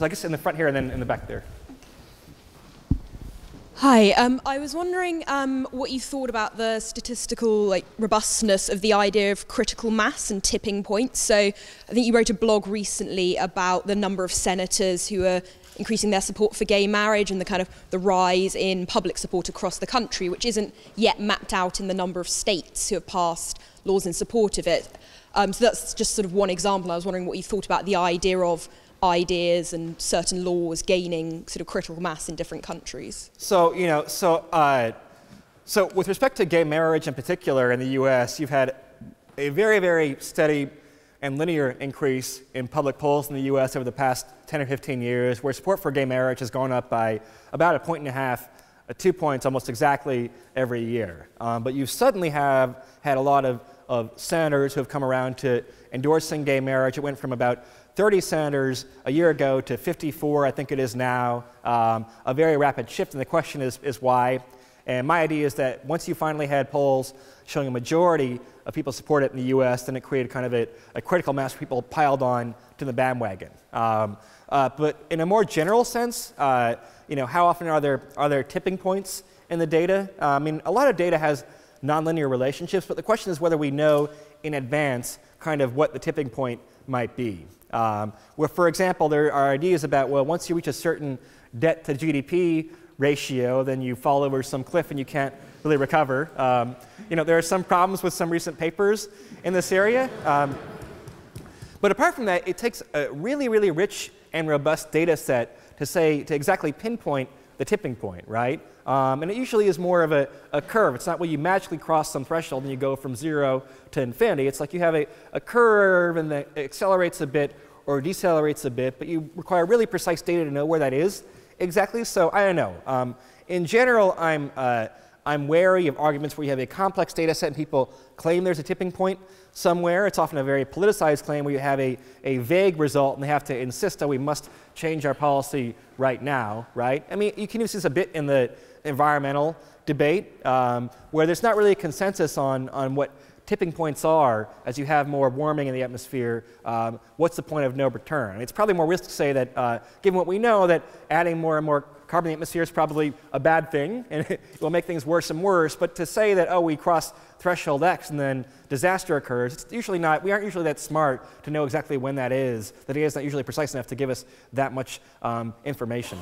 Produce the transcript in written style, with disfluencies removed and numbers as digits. So I guess in the front here and then in the back there. Hi, I was wondering what you thought about the statistical robustness of the idea of critical mass and tipping points. So I think you wrote a blog recently about the number of senators who are increasing their support for gay marriage and the kind of the rise in public support across the country, which isn't yet mapped out in the number of states who have passed laws in support of it. So that's just sort of one example. I was wondering what you thought about the idea of ideas and certain laws gaining sort of critical mass in different countries. So, you know, so with respect to gay marriage in particular in the US, you've had a very, very steady and linear increase in public polls in the US over the past 10 or 15 years, where support for gay marriage has gone up by about 1.5 points, 2 points almost exactly every year. But you suddenly have had a lot of senators who have come around to endorsing gay marriage. It went from about 30 senators a year ago to 54, I think it is now, a very rapid shift, and the question is why. And my idea is that once you finally had polls showing a majority of people support it in the US, then it created kind of a critical mass of people piled on to the bandwagon. But in a more general sense, you know, how often are there tipping points in the data? I mean, a lot of data has nonlinear relationships, but the question is whether we know in advance kind of what the tipping point might be. Where, for example, there are ideas about, well, once you reach a certain debt to GDP ratio, then you fall over some cliff and you can't really recover. You know, there are some problems with some recent papers in this area. But apart from that, it takes a really, really rich and robust data set to say, to exactly pinpoint the tipping point, right? And it usually is more of a curve. It's not where you magically cross some threshold and you go from 0 to infinity. It's like you have a curve and that accelerates a bit or decelerates a bit, but you require really precise data to know where that is exactly. So I don't know. In general, I'm wary of arguments where you have a complex data set and people claim there's a tipping point somewhere. It's often a very politicized claim where you have a vague result and they have to insist that we must change our policy right now, right? I mean, you can use this a bit in the environmental debate where there's not really a consensus on what tipping points are as you have more warming in the atmosphere. What's the point of no return? I mean, it's probably more risk to say that given what we know that adding more and more carbon in the atmosphere is probably a bad thing, and it will make things worse and worse. But to say that, oh, we cross threshold X and then disaster occurs, it's usually not, we aren't usually that smart to know exactly when that is. The data is not usually precise enough to give us that much information.